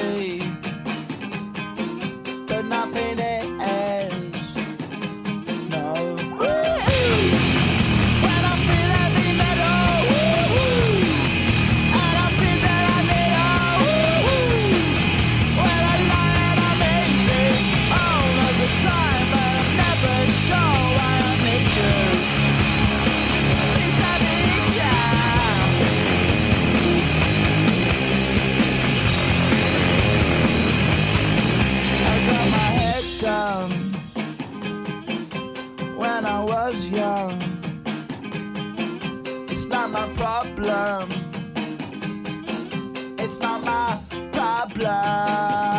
see, but nothing is, no. When I feel heavy metal, and I feel that I need when I lie and I'm easy all of the time, but I'm never sure why I need you. When I was young, it's not my problem. It's not my problem.